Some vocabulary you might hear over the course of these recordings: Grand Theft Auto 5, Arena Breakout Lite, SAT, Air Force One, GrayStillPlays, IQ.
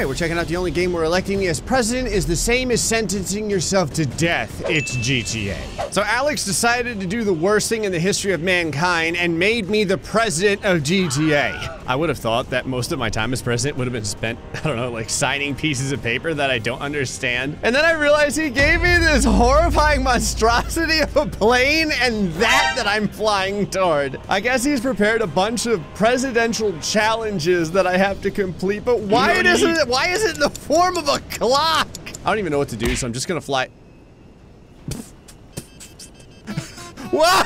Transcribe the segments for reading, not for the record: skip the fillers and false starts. Alright, we're checking out the only game where electing me as president is the same as sentencing yourself to death. It's GTA. So Alex decided to do the worst thing in the history of mankind and made me the president of GTA. I would have thought that most of my time as president would have been spent, I don't know, like signing pieces of paper that I don't understand. And then I realized he gave me this horrifying monstrosity of a plane and that I'm flying toward. I guess he's prepared a bunch of presidential challenges that I have to complete, but why is it in the form of a clock? I don't even know what to do, so I'm just gonna fly. What?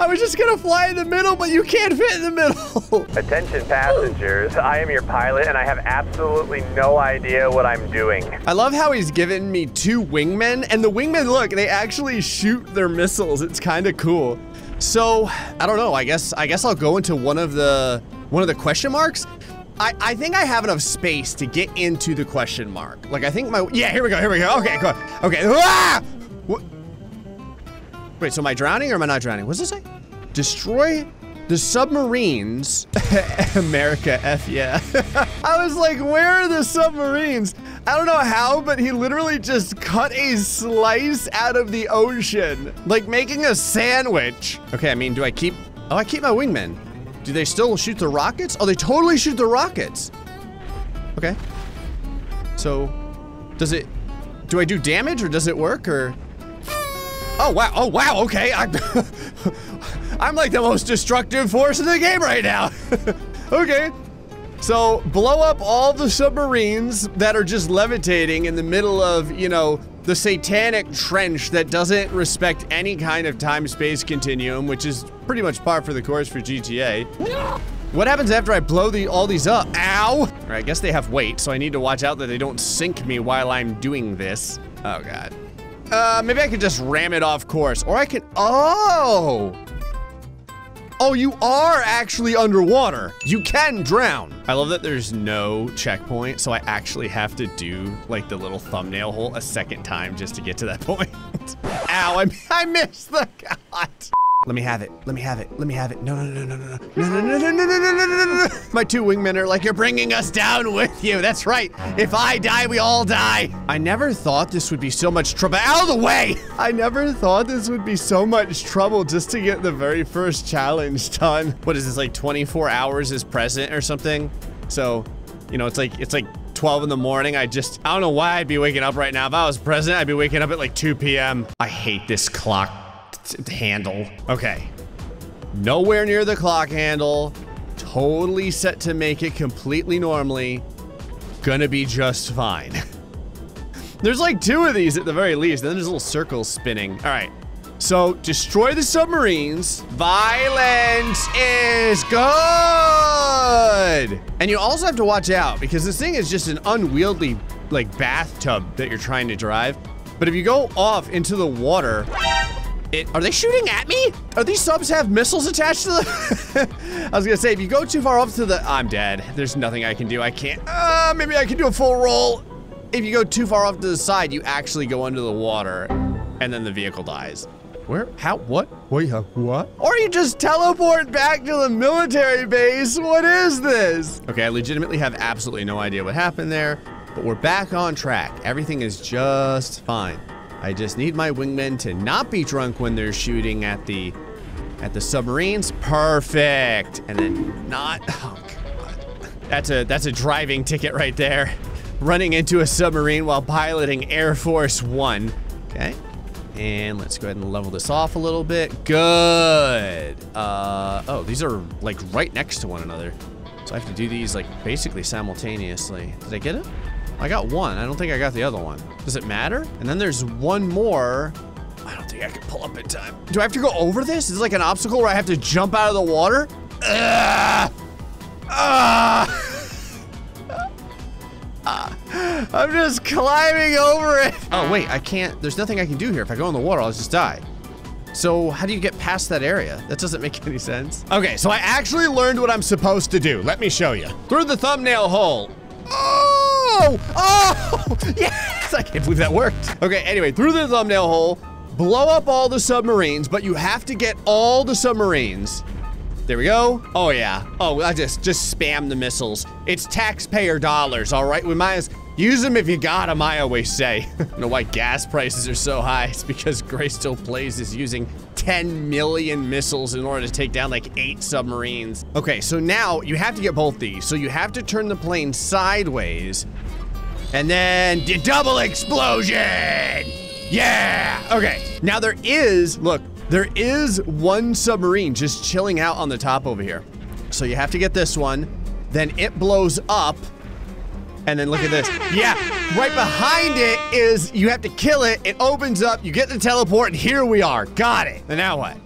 I was just gonna fly in the middle, but you can't fit in the middle. Attention passengers, I am your pilot and I have absolutely no idea what I'm doing. I love how he's given me two wingmen, and the wingmen, look, they actually shoot their missiles. It's kind of cool. So, I don't know, I guess I'll go into one of the question marks. I think I have enough space to get into the question mark. Like, I think my, yeah, here we go, okay, go on. Okay, ah! Wait, so am I drowning or am I not drowning? What does it say? Destroy the submarines. America, F yeah. I was like, where are the submarines? I don't know how, but he literally just cut a slice out of the ocean, like making a sandwich. Okay, I mean, do I keep, oh, I keep my wingmen. Do they still shoot the rockets? Oh, they totally shoot the rockets. Okay. So, does it, do I do damage or does it work or? Oh wow, okay. I'm like the most destructive force in the game right now. Okay, so blow up all the submarines that are just levitating in the middle of, you know, the satanic trench that doesn't respect any kind of time-space continuum, which is pretty much par for the course for GTA. What happens after I blow all these up? Ow! All right, I guess they have weight, so I need to watch out that they don't sink me while I'm doing this. Oh God. Maybe I could just ram it off course, or I could, oh! Oh, you are actually underwater. You can drown. I love that there's no checkpoint, so I actually have to do like the little thumbnail hole a second time just to get to that point. Ow, I missed the god. Let me have it. No. My two wingmen are like, you're bringing us down with you. That's right. If I die, we all die. I never thought this would be so much trouble. Out of the way! I never thought this would be so much trouble just to get the very first challenge done. What is this, like 24 hours is present or something? So, you know, it's like 12 in the morning. I don't know why I'd be waking up right now. If I was president, I'd be waking up at like 2 p.m. I hate this clock handle. Okay, nowhere near the clock handle, totally set to make it completely normally, gonna be just fine. There's like two of these at the very least, and then there's little circles spinning. All right, so destroy the submarines. Violence is good. And you also have to watch out because this thing is just an unwieldy like bathtub that you're trying to drive. But if you go off into the water, are they shooting at me? Are these subs have missiles attached to them? I was gonna say, if you go too far off to the, I'm dead. There's nothing I can do. I can't, maybe I can do a full roll. If you go too far off to the side, you actually go under the water and then the vehicle dies. Where, how, what? Wait, what? Or you just teleport back to the military base. What is this? Okay, I legitimately have absolutely no idea what happened there, but we're back on track. Everything is just fine. I just need my wingmen to not be drunk when they're shooting at the submarines. Perfect. And then not, oh God. That's a driving ticket right there. Running into a submarine while piloting Air Force One. Okay. And let's go ahead and level this off a little bit. Good. Oh, these are like right next to one another. So I have to do these like basically simultaneously. Did I get it? I got one. I don't think I got the other one. Does it matter? And then there's one more. I don't think I can pull up in time. Do I have to go over this? Is it like an obstacle where I have to jump out of the water? I'm just climbing over it. Oh, wait, I can't. There's nothing I can do here. If I go in the water, I'll just die. So how do you get past that area? That doesn't make any sense. Okay, so I actually learned what I'm supposed to do. Let me show you. Through the thumbnail hole. Oh, yes, I can't believe that worked. Okay, anyway, through the thumbnail hole, blow up all the submarines, but you have to get all the submarines There we go. Oh yeah. Oh, I just spam the missiles. It's taxpayer dollars, all right? We might as use them if you got them, I always say. I don't know why gas prices are so high. It's because GrayStillPlays is using 10 million missiles in order to take down like 8 submarines. Okay, so now you have to get both these. So you have to turn the plane sideways and then double explosion. Yeah, okay. Now there is, look, there is one submarine just chilling out on the top over here. So you have to get this one, then it blows up, and then look at this. Yeah, right behind it is, you have to kill it, it opens up, you get the teleport, and here we are, got it. And now what?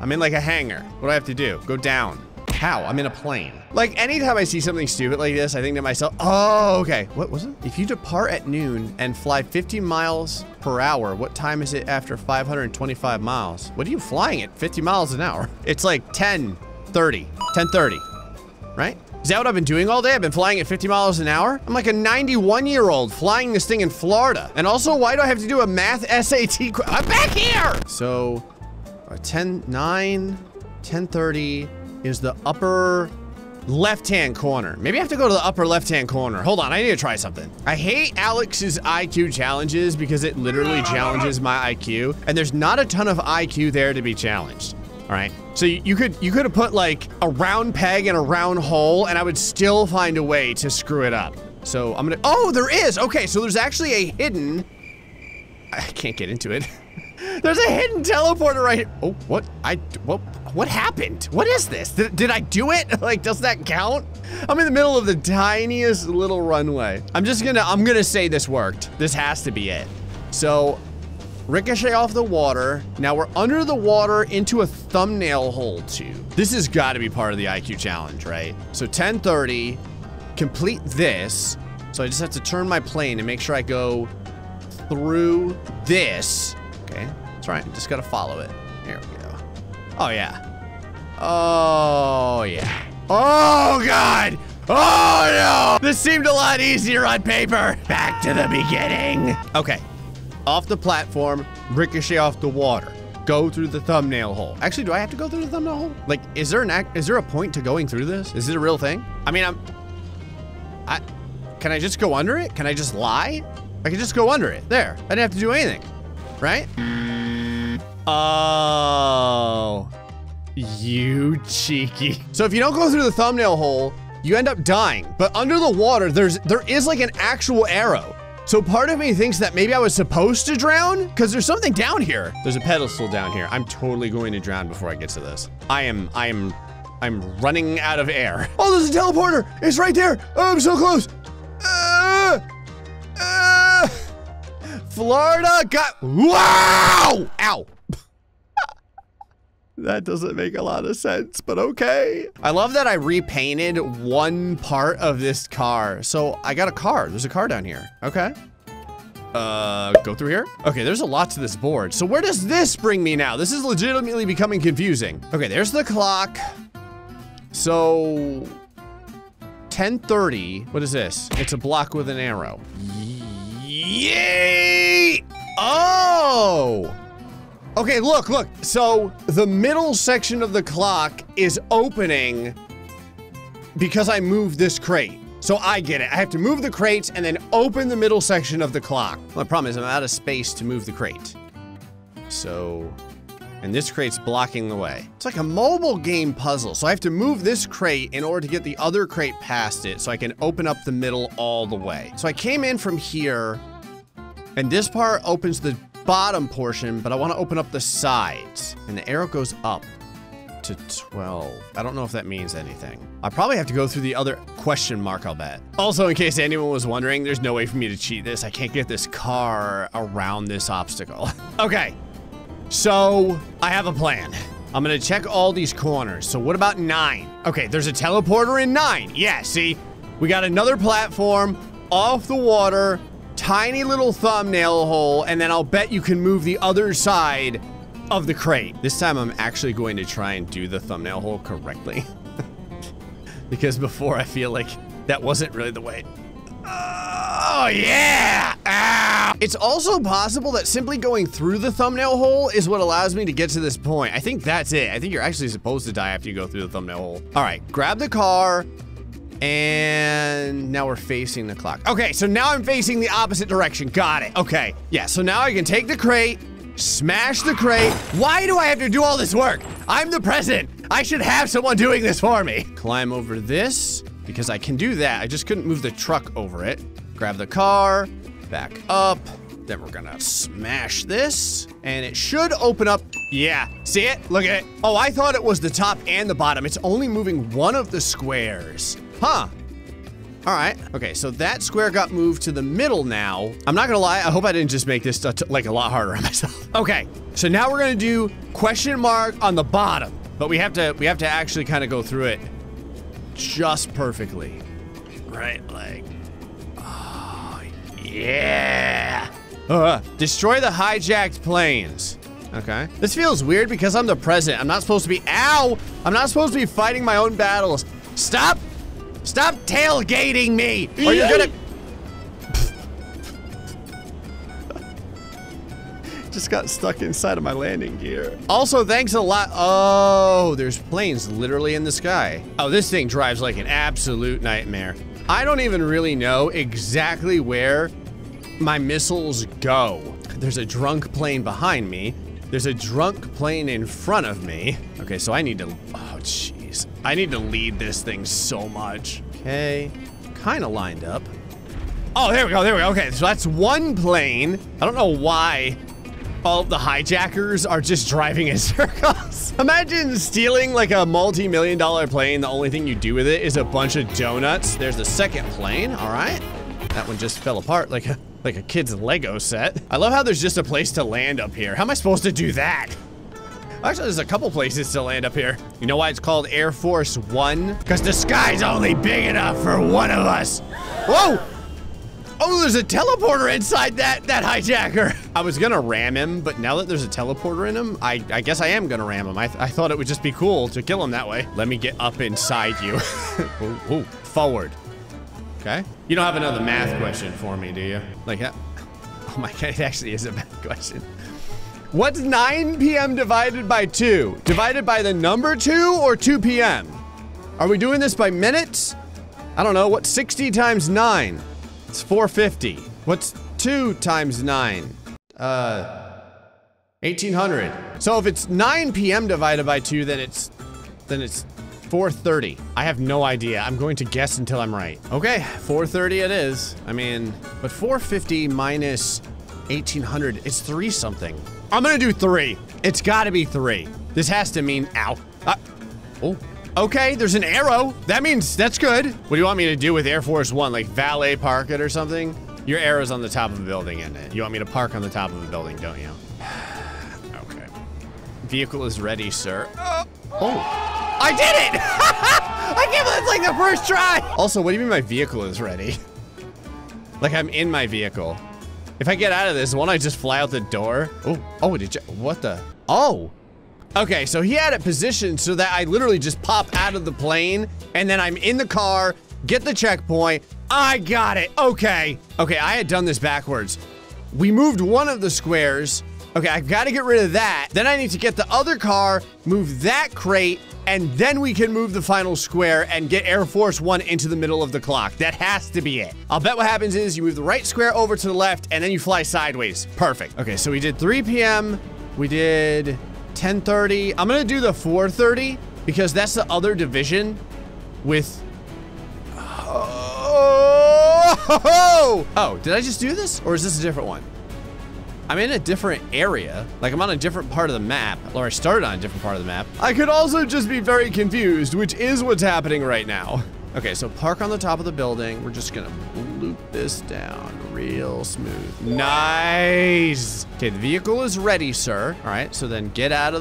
I'm in like a hangar. What do I have to do? Go down. How? I'm in a plane. Like anytime I see something stupid like this, I think to myself, oh, okay, what was it? If you depart at noon and fly 50 miles per hour, what time is it after 525 miles? What are you flying at 50 miles an hour? It's like 10:30, right? Is that what I've been doing all day? I've been flying at 50 miles an hour? I'm like a 91-year-old flying this thing in Florida. And also, why do I have to do a math SAT? I'm back here! So, 10:30 is the upper left-hand corner. Maybe I have to go to the upper left-hand corner. Hold on, I need to try something. I hate Alex's IQ challenges because it literally challenges my IQ, and there's not a ton of IQ there to be challenged. All right, so you could have put like a round peg in a round hole, and I would still find a way to screw it up. So I'm gonna, oh, there is, okay, so there's actually a hidden, I can't get into it. There's a hidden teleporter right here. Oh, what? What happened? What is this? Did I do it? Like, does that count? I'm in the middle of the tiniest little runway. I'm gonna say this worked. This has to be it. So, ricochet off the water. Now we're under the water into a thumbnail hole tube. This has got to be part of the IQ challenge, right? So 10:30, complete this. So I just have to turn my plane and make sure I go through this. Okay, that's right. Just gotta follow it. There we go. Oh yeah. Oh yeah. Oh God! Oh no! This seemed a lot easier on paper. Back to the beginning. Okay. Off the platform, ricochet off the water. Go through the thumbnail hole. Actually, do I have to go through the thumbnail hole? Like, is there a point to going through this? Is it a real thing? I mean, can I just go under it? Can I just lie? I can just go under it. There. I didn't have to do anything. Right? Oh, you cheeky. So if you don't go through the thumbnail hole, you end up dying. But under the water, there is like an actual arrow. So part of me thinks that maybe I was supposed to drown because there's something down here. There's a pedestal down here. I'm totally going to drown before I get to this. I'm running out of air. Oh, there's a teleporter. It's right there. Oh, I'm so close. Florida got, wow! Ow. That doesn't make a lot of sense, but okay. I love that I repainted one part of this car. So I got a car, there's a car down here. Okay, go through here. Okay, there's a lot to this board. So where does this bring me now? This is legitimately becoming confusing. Okay, there's the clock. So 10:30, what is this? It's a block with an arrow. Yay! Oh! Okay, look, look. So the middle section of the clock is opening because I moved this crate. So I get it. I have to move the crates and then open the middle section of the clock. Well, the problem is I'm out of space to move the crate. So, and this crate's blocking the way. It's like a mobile game puzzle. So I have to move this crate in order to get the other crate past it so I can open up the middle all the way. So I came in from here, and this part opens the bottom portion, but I want to open up the sides. And the arrow goes up to 12. I don't know if that means anything. I probably have to go through the other question mark, I'll bet. Also, in case anyone was wondering, there's no way for me to cheat this. I can't get this car around this obstacle. Okay. So I have a plan. I'm gonna check all these corners. So what about 9? Okay, there's a teleporter in 9. Yeah, see, we got another platform, off the water, tiny little thumbnail hole, and then I'll bet you can move the other side of the crate. This time I'm actually going to try and do the thumbnail hole correctly. Because before I feel like that wasn't really the way. Oh yeah! Ow! It's also possible that simply going through the thumbnail hole is what allows me to get to this point. I think that's it. I think you're actually supposed to die after you go through the thumbnail hole. All right, grab the car. And now we're facing the clock. Okay, so now I'm facing the opposite direction. Got it. Okay. Yeah, so now I can take the crate, smash the crate. Why do I have to do all this work? I'm the president. I should have someone doing this for me. Climb over this, because I can do that. I just couldn't move the truck over it. Grab the car, back up. Then we're gonna smash this, and it should open up. Yeah, see it? Look at it. Oh, I thought it was the top and the bottom. It's only moving one of the squares. Huh. All right. Okay, so that square got moved to the middle now. I'm not gonna lie, I hope I didn't just make this like a lot harder on myself. Okay, so now we're gonna do question mark on the bottom, but we have to actually kind of go through it just perfectly. Right, like, oh, yeah. Destroy the hijacked planes. Okay. This feels weird because I'm the president. I'm not supposed to be, ow! I'm not supposed to be fighting my own battles. Stop! Stop tailgating me! Or you're gonna... Just got stuck inside of my landing gear. Also, thanks a lot. Oh, there's planes literally in the sky. Oh, this thing drives like an absolute nightmare. I don't even really know exactly where my missiles go. There's a drunk plane behind me. There's a drunk plane in front of me. Okay, so I need to... Oh, jeez. I need to lead this thing so much. Okay, kind of lined up. Oh, there we go, there we go. Okay, so that's one plane. I don't know why all the hijackers are just driving in circles. Imagine stealing like a multi-million-dollar plane. The only thing you do with it is a bunch of donuts. There's the second plane, all right. That one just fell apart like a kid's Lego set. I love how there's just a place to land up here. How am I supposed to do that? Actually, there's a couple places to land up here. You know why it's called Air Force One? Because the sky's only big enough for one of us. Whoa! Oh, there's a teleporter inside that hijacker. I was gonna ram him, but now that there's a teleporter in him, I guess I am gonna ram him. I thought it would just be cool to kill him that way. Let me get up inside you. Ooh, ooh, forward. Okay. You don't have another math question for me, do you? Like that? Oh my God, it actually is a math question. What's 9 p.m. divided by 2? Divided by the number 2 or 2 p.m.? Are we doing this by minutes? I don't know. What's 60 times 9? It's 450. What's 2 times 9? 1800. So if it's 9 p.m. divided by 2, then it's 4:30. I have no idea. I'm going to guess until I'm right. Okay, 4:30 it is. I mean, but 450 minus 1800, it's 3 something. I'm gonna do 3. It's gotta be 3. This has to mean, ow. Oh, okay, there's an arrow. That means, that's good. What do you want me to do with Air Force One? Like valet park it or something? Your arrow's on the top of a building, isn't it? You want me to park on the top of a building, don't you? Okay. Vehicle is ready, sir. Oh, I did it! I can't believe it's like the first try. Also, what do you mean my vehicle is ready? Like I'm in my vehicle. If I get out of this, won't I just fly out the door? Oh, did you, what the? Oh, okay, so he had it positioned so that I literally just pop out of the plane and then I'm in the car, get the checkpoint. I got it, okay. Okay, I had done this backwards. We moved one of the squares. Okay, I've gotta get rid of that. Then I need to get the other car, move that crate, and then we can move the final square and get Air Force One into the middle of the clock. That has to be it. I'll bet what happens is you move the right square over to the left and then you fly sideways. Perfect. Okay, so we did 3 p.m. We did 10:30. I'm gonna do the 4:30 because that's the other division with... Oh, did I just do this? Or is this a different one? I'm in a different area, like I'm on a different part of the map, or I started on a different part of the map. I could also just be very confused, which is what's happening right now. Okay, so park on the top of the building. We're just gonna loop this down real smooth. Nice. Okay, the vehicle is ready, sir. All right, so then get out.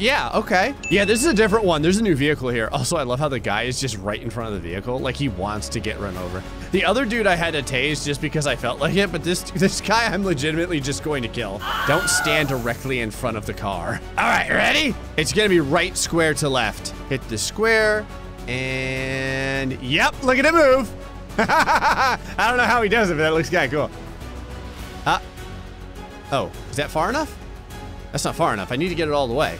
Yeah, okay. Yeah, this is a different one. There's a new vehicle here. Also, I love how the guy is just right in front of the vehicle. Like he wants to get run over. The other dude I had to tase just because I felt like it, but this guy I'm legitimately just going to kill. Don't stand directly in front of the car. All right, ready? It's gonna be right square to left. Hit the square. And yep, look at it move. I don't know how he does it, but that looks kinda cool. Oh, is that far enough? That's not far enough. I need to get it all the way.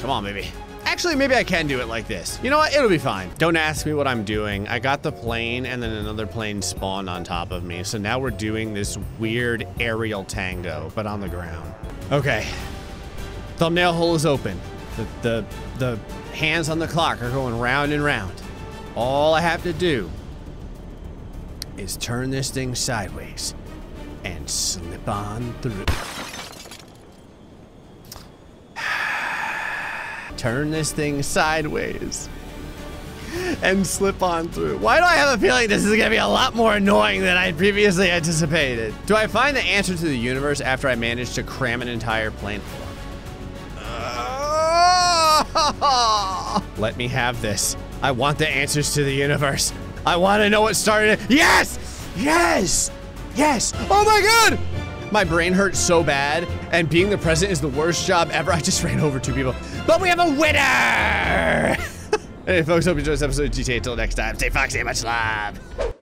Come on, baby. Actually, maybe I can do it like this. You know what? It'll be fine. Don't ask me what I'm doing. I got the plane and then another plane spawned on top of me. So now we're doing this weird aerial tango, but on the ground. Okay. Thumbnail hole is open. The hands on the clock are going round and round. All I have to do is turn this thing sideways and slip on through. Turn this thing sideways and slip on through. Why do I have a feeling this is gonna be a lot more annoying than I previously anticipated? Do I find the answer to the universe after I manage to cram an entire plane? Let me have this. I want the answers to the universe. I want to know what started it. Yes! Yes! Yes! Oh my God! My brain hurts so bad, and being the president is the worst job ever. I just ran over two people. But we have a winner! Hey, folks, hope you enjoyed this episode of GTA. Until next time, stay foxy, much love.